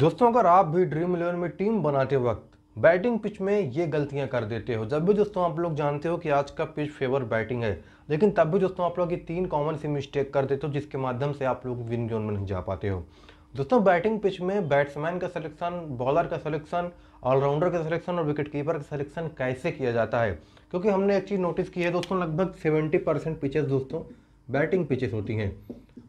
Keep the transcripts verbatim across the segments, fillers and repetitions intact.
दोस्तों, अगर आप भी ड्रीम इलेवन में टीम बनाते वक्त बैटिंग पिच में ये गलतियां कर देते हो, जब भी दोस्तों आप लोग जानते हो कि आज का पिच फेवर बैटिंग है, लेकिन तब भी दोस्तों आप लोग ये तीन कॉमन सी मिस्टेक कर देते हो जिसके माध्यम से आप लोग विन जोन में नहीं जा पाते हो। दोस्तों, बैटिंग पिच में बैट्समैन का सिलेक्शन, बॉलर का सिलेक्शन, ऑलराउंडर का सिलेक्शन और विकेट कीपर का सिलेक्शन कैसे किया जाता है, क्योंकि हमने एक चीज़ नोटिस की है दोस्तों, लगभग सेवेंटी परसेंट पिचेस दोस्तों बैटिंग पिचेस होती हैं।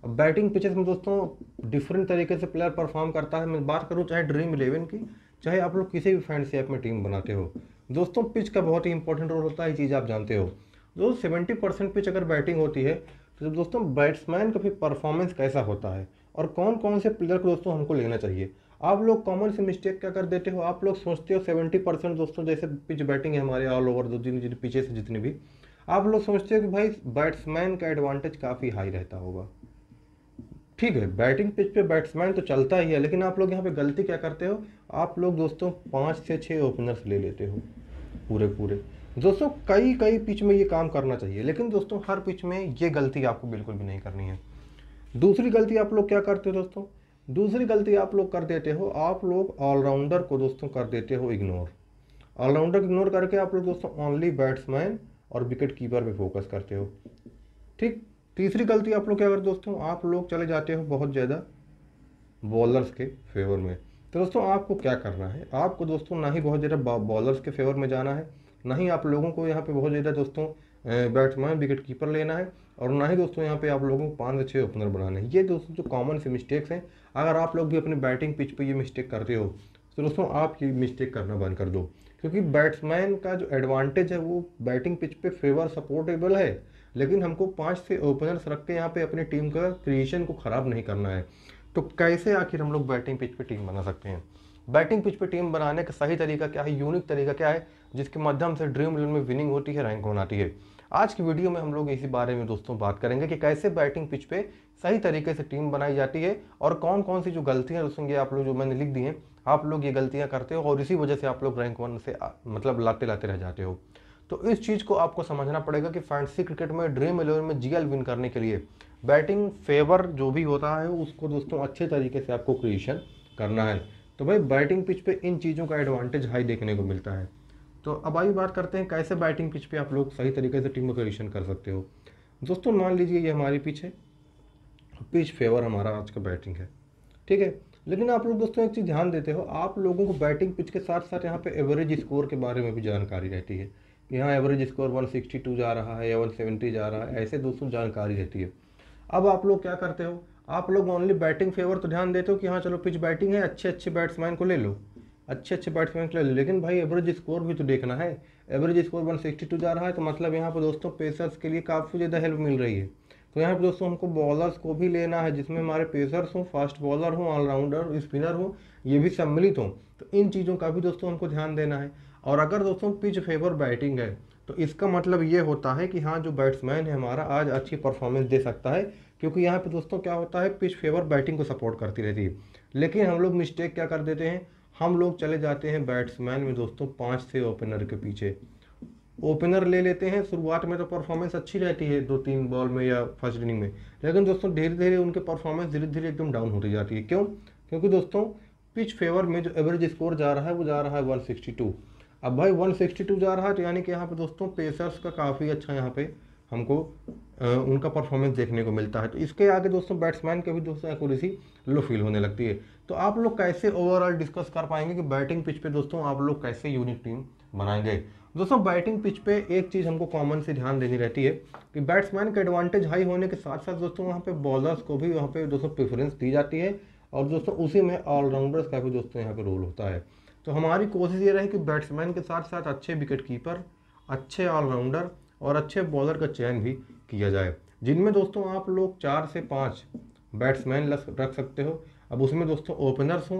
अब बैटिंग पिचेस में दोस्तों डिफरेंट तरीके से प्लेयर परफॉर्म करता है। मैं बात करूँ चाहे ड्रीम इलेवन की, चाहे आप लोग किसी भी फ्रेंडशिप में टीम बनाते हो, दोस्तों पिच का बहुत ही इंपॉर्टेंट रोल होता है, ये चीज़ आप जानते हो। दोस्तों सेवेंटी परसेंट पिच अगर बैटिंग होती है तो दोस्तों बैट्समैन का फिर परफॉर्मेंस कैसा होता है और कौन कौन से प्लेयर को दोस्तों हमको लेना चाहिए। आप लोग कॉमन से मिस्टेक क्या कर देते हो, आप लोग सोचते हो सेवेंटी परसेंट दोस्तों जैसे पिच बैटिंग है हमारे ऑल ओवर दो जिन जिन पिचेस जितने भी, आप लोग सोचते हो कि भाई बैट्समैन का एडवांटेज काफ़ी हाई रहता होगा। ठीक है, बैटिंग पिच पे बैट्समैन तो चलता ही है, लेकिन आप लोग यहाँ पे गलती क्या करते हो, आप लोग दोस्तों पाँच से छः ओपनर्स ले लेते हो पूरे पूरे। दोस्तों कई कई पिच में ये काम करना चाहिए, लेकिन दोस्तों हर पिच में ये गलती आपको बिल्कुल भी नहीं करनी है। दूसरी गलती आप लोग क्या करते हो दोस्तों, दूसरी गलती आप लोग कर देते हो, आप लोग ऑलराउंडर को दोस्तों कर देते हो इग्नोर। ऑलराउंडर को इग्नोर करके आप लोग दोस्तों ओनली बैट्समैन और विकेट कीपर पे फोकस करते हो। ठीक, तीसरी गलती आप लोग क्या करते दोस्तों, आप लोग चले जाते हो बहुत ज़्यादा बॉलर्स के फेवर में। तो दोस्तों आपको क्या करना है, आपको दोस्तों ना ही बहुत ज़्यादा बॉलर्स के फेवर में जाना है, ना ही आप लोगों को यहाँ पे बहुत ज़्यादा दोस्तों बैट्समैन विकेट कीपर लेना है, और ना ही दोस्तों यहाँ पे आप लोगों को पाँच से छः ओपनर बनाना है। ये दोस्तों जो कॉमन से मिस्टेक्स हैं, अगर आप लोग भी अपने बैटिंग पिच पे ये मिस्टेक करते हो तो दोस्तों आप ये मिस्टेक करना बंद कर दो, क्योंकि बैट्समैन का जो एडवांटेज है वो बैटिंग पिच पे फेवर सपोर्टेबल है, लेकिन हमको पाँच से ओपनर्स रख के यहाँ पर अपनी टीम का क्रिएशन को ख़राब नहीं करना है। तो कैसे आखिर हम लोग बैटिंग पिच पर टीम बना सकते हैं, बैटिंग पिच पे टीम बनाने का सही तरीका क्या है, यूनिक तरीका क्या है, जिसके माध्यम से ड्रीम इलेवन में विनिंग होती है, रैंक बनाती है। आज की वीडियो में हम लोग इसी बारे में दोस्तों बात करेंगे कि कैसे बैटिंग पिच पे सही तरीके से टीम बनाई जाती है और कौन कौन सी जो गलतियां दोस्तों ये आप लोग जो मैंने लिख दी हैं, आप लोग ये गलतियाँ करते हो और इसी वजह से आप लोग रैंक वन से मतलब लाते लाते रह जाते हो। तो इस चीज़ को आपको समझना पड़ेगा कि फैंटेसी क्रिकेट में ड्रीम इलेवन में जीएल विन करने के लिए बैटिंग फेवर जो भी होता है उसको दोस्तों अच्छे तरीके से आपको क्रिएशन करना है। तो भाई बैटिंग पिच पे इन चीज़ों का एडवांटेज हाई देखने को मिलता है। तो अब आइए बात करते हैं कैसे बैटिंग पिच पे आप लोग सही तरीके से टीम को क्रिएशन कर सकते हो। दोस्तों मान लीजिए ये हमारी पिच है, पिच फेवर हमारा आज का बैटिंग है, ठीक है, लेकिन आप लोग दोस्तों एक चीज़ ध्यान देते हो, आप लोगों को बैटिंग पिच के साथ साथ यहाँ पर एवरेज स्कोर के बारे में भी जानकारी रहती है। यहाँ average score one sixty two जा रहा है या वन सेवेंटी जा रहा है, ऐसे दोस्तों जानकारी रहती है। अब आप लोग क्या करते हो, आप लोग ओनली बैटिंग फेवर तो ध्यान देते हो कि हाँ चलो पिच बैटिंग है, अच्छे अच्छे बैट्समैन को ले लो, अच्छे अच्छे बैट्समैन को ले लो, लेकिन भाई एवरेज स्कोर भी तो देखना है। Average score one sixty two जा रहा है तो मतलब यहाँ पर दोस्तों पेसर्स के लिए काफ़ी ज़्यादा हेल्प मिल रही है। तो यहाँ पर दोस्तों हमको बॉलर्स को भी लेना है जिसमें हमारे पेसर्स हों, फास्ट बॉलर हों, ऑलराउंडर स्पिनर हों, ये भी सम्मिलित हों। तो इन चीज़ों का भी दोस्तों हमको ध्यान देना है। और अगर दोस्तों पिच फेवर बैटिंग है तो इसका मतलब ये होता है कि हाँ जो बैट्समैन है हमारा आज अच्छी परफॉर्मेंस दे सकता है, क्योंकि यहाँ पे दोस्तों क्या होता है पिच फेवर बैटिंग को सपोर्ट करती रहती है। लेकिन हम लोग मिस्टेक क्या कर देते हैं, हम लोग चले जाते हैं बैट्समैन में दोस्तों पाँच से ओपनर के पीछे, ओपनर ले लेते हैं। शुरुआत में तो परफॉर्मेंस अच्छी रहती है दो तीन बॉल में या फर्स्ट इनिंग में, लेकिन दोस्तों धीरे धीरे उनके परफॉर्मेंस धीरे धीरे एकदम डाउन होती जाती है। क्यों? क्योंकि दोस्तों पिच फेवर में जो एवरेज स्कोर जा रहा है वो जा रहा है वन सिक्सटी टू। अब भाई वन सिक्सटी टू जा रहा है तो यानी कि यहाँ पे दोस्तों पेसर्स का काफ़ी अच्छा यहाँ पे हमको आ, उनका परफॉर्मेंस देखने को मिलता है। तो इसके आगे दोस्तों बैट्समैन के भी दोस्तों एक्यूरेसी लो फील होने लगती है। तो आप लोग कैसे ओवरऑल डिस्कस कर पाएंगे कि बैटिंग पिच पे दोस्तों आप लोग कैसे यूनिक टीम बनाएंगे। दोस्तों बैटिंग पिच पे एक चीज़ हमको कॉमन से ध्यान देनी रहती है कि बैट्समैन का एडवांटेज हाई होने के साथ साथ दोस्तों वहाँ पर बॉलर्स को भी वहाँ पर दोस्तों प्रेफरेंस दी जाती है, और दोस्तों उसी में ऑलराउंडर्स का भी दोस्तों यहाँ पर रोल होता है। तो हमारी कोशिश ये रहे कि बैट्समैन के साथ साथ अच्छे विकेट कीपर, अच्छे ऑलराउंडर और अच्छे बॉलर का चयन भी किया जाए, जिनमें दोस्तों आप लोग चार से पाँच बैट्समैन रख सकते हो। अब उसमें दोस्तों ओपनर्स हों,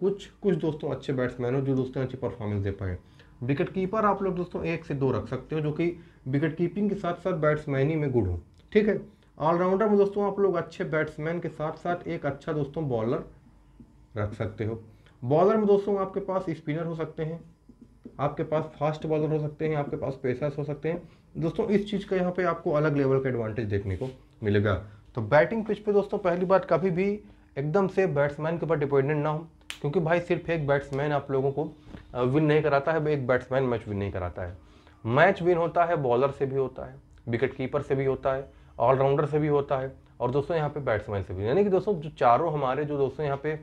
कुछ कुछ दोस्तों अच्छे बैट्समैन हो जो दोस्तों अच्छी परफॉर्मेंस दे पाएँ। विकेट कीपर आप लोग दोस्तों एक से दो रख सकते हो जो कि विकेट कीपिंग के साथ साथ बैट्समैनी में गुड हो, ठीक है। ऑलराउंडर में दोस्तों आप लोग अच्छे बैट्समैन के साथ साथ एक अच्छा दोस्तों बॉलर रख सकते हो। बॉलर में दोस्तों आपके पास स्पिनर हो सकते हैं, आपके पास फास्ट बॉलर हो सकते हैं, आपके पास पेसर्स हो सकते हैं। दोस्तों इस चीज़ का यहाँ पे आपको अलग लेवल का एडवांटेज देखने को मिलेगा। तो बैटिंग पिच पे दोस्तों पहली बात कभी भी एकदम से बैट्समैन के ऊपर डिपेंडेंट ना हो, क्योंकि भाई सिर्फ एक बैट्समैन आप लोगों को विन नहीं कराता है, एक बैट्समैन मैच विन नहीं कराता है। मैच विन होता है बॉलर से भी होता है, विकेट कीपर से भी होता है, ऑलराउंडर से भी होता है और दोस्तों यहाँ पे बैट्समैन से भी, यानी कि दोस्तों जो चारों हमारे जो दोस्तों यहाँ पे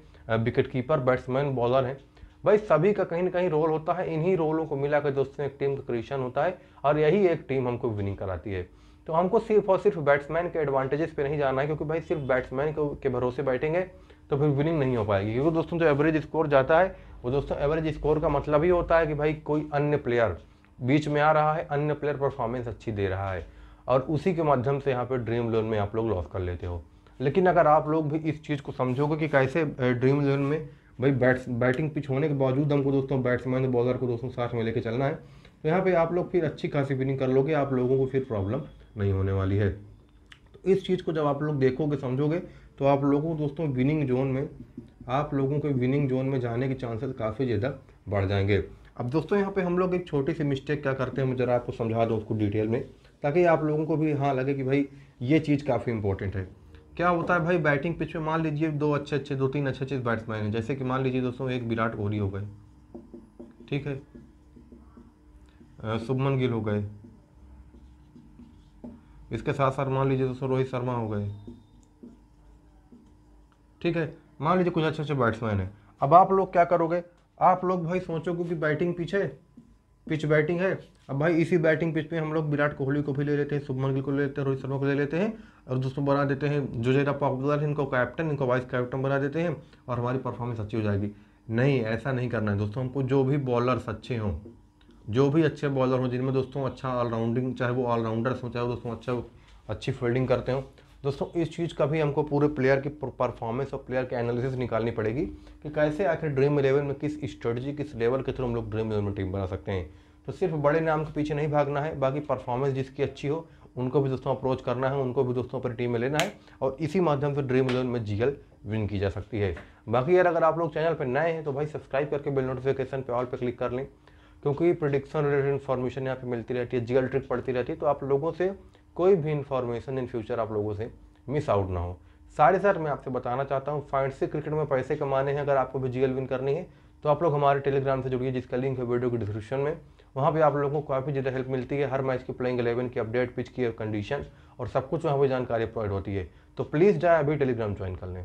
विकेट कीपर, बैट्समैन, बॉलर हैं, भाई सभी का कहीं ना कहीं रोल होता है। इन्हीं रोलों को मिलाकर दोस्तों एक टीम का क्रिएशन होता है और यही एक टीम हमको विनिंग कराती है। तो हमको सिर्फ और सिर्फ बैट्समैन के एडवांटेजेस पे नहीं जाना है, क्योंकि भाई सिर्फ बैट्समैन के भरोसे बैठेंगे तो फिर विनिंग नहीं हो पाएगी। क्योंकि दोस्तों जो एवरेज स्कोर जाता है वो दोस्तों एवरेज स्कोर का मतलब ही होता है कि भाई कोई अन्य प्लेयर बीच में आ रहा है, अन्य प्लेयर परफॉर्मेंस अच्छी दे रहा है और उसी के माध्यम से यहाँ पर ड्रीम इलेवन में आप लोग लॉस कर लेते हो। लेकिन अगर आप लोग भी इस चीज़ को समझोगे कि कैसे ड्रीम इलेवन में भाई बैट्स बैटिंग पिच होने के बावजूद हमको दोस्तों बैट्समैन बॉलर को दोस्तों साथ में लेके चलना है, तो यहाँ पे आप लोग फिर अच्छी खासी विनिंग कर लोगे, आप लोगों को फिर प्रॉब्लम नहीं होने वाली है। तो इस चीज़ को जब आप लोग देखोगे समझोगे तो आप लोगों को दोस्तों विनिंग जोन में, आप लोगों के विनिंग जोन में जाने के चांसेस काफ़ी ज़्यादा बढ़ जाएंगे। अब दोस्तों यहाँ पे हम लोग एक छोटी सी मिस्टेक क्या करते हैं, मैं ज़रा आपको समझा दूँ उसको डिटेल में, ताकि आप लोगों को भी हाँ लगे कि भाई ये चीज़ काफ़ी इंपॉर्टेंट है। क्या होता है भाई बैटिंग पिच में, मान लीजिए दो अच्छे अच्छे दो तीन अच्छे अच्छे बैट्समैन हैं, जैसे कि मान लीजिए दोस्तों एक विराट कोहली हो गए, ठीक है, शुभमन गिल हो गए, इसके साथ साथ मान लीजिए दोस्तों रोहित शर्मा हो गए, ठीक है, मान लीजिए कुछ अच्छे अच्छे बैट्समैन हैं। अब आप लोग क्या करोगे, आप लोग भाई सोचोगे कि बैटिंग पिच है, पिच बैटिंग है, अब भाई इसी बैटिंग पिच पे हम लोग विराट कोहली को भी ले लेते हैं, शुभमन गिल को ले लेते हैं, रोहित शर्मा को ले लेते हैं और दोस्तों बना देते हैं जो ज़्यादा पॉपुलर है इनको कैप्टन, इनको वाइस कैप्टन बना देते हैं और हमारी परफॉर्मेंस अच्छी हो जाएगी। नहीं, ऐसा नहीं करना है दोस्तों। हमको जो भी बॉलर्स अच्छे हों, जो भी अच्छे बॉलर हों, जिनमें दोस्तों अच्छा ऑलराउंडिंग, चाहे वो ऑलराउंडर्स हों, चाहे वो दोस्तों अच्छा अच्छी फील्डिंग करते हों, दोस्तों इस चीज़ का भी हमको पूरे प्लेयर की परफॉर्मेंस और प्लेयर की एनालिसिस निकालनी पड़ेगी कि कैसे आखिर ड्रीम इलेवन में किस स्ट्रेटजी, किस लेवल के थ्रू हम लोग ड्रीम इलेवन में टीम बना सकते हैं। तो सिर्फ बड़े नाम के पीछे नहीं भागना है, बाकी परफॉर्मेंस जिसकी अच्छी हो उनको भी दोस्तों अप्रोच करना है, उनको भी दोस्तों अपनी टीम में लेना है और इसी माध्यम से ड्रीम इलेवन में जीएल विन की जा सकती है। बाकी यार अगर आप लोग चैनल पर नए हैं तो भाई सब्सक्राइब करके बेल नोटिफिकेशन पर ऑल पर क्लिक कर लें, क्योंकि प्रेडिक्शन रिलेटेड इन्फॉर्मेशन यहाँ पर मिलती रहती है, जीएल ट्रिक पड़ती रहती है, तो आप लोगों से कोई भी इन्फॉर्मेशन इन फ्यूचर आप लोगों से मिस आउट ना हो। साढ़े साथ मैं आपसे बताना चाहता हूँ, फाइंड से क्रिकेट में पैसे कमाने हैं, अगर आपको भी जीएल विन करनी है तो आप लोग हमारे टेलीग्राम से जुड़िए, जिसका लिंक है वीडियो के डिस्क्रिप्शन में। वहाँ पे आप लोगों को काफ़ी ज़्यादा हेल्प मिलती है, हर मैच की प्लेइंग इलेवन की अपडेट, पिच की और कंडीशन और सब कुछ वहाँ पर जानकारी प्रोवाइड होती है। तो प्लीज़ जाए अभी टेलीग्राम ज्वाइन कर लें।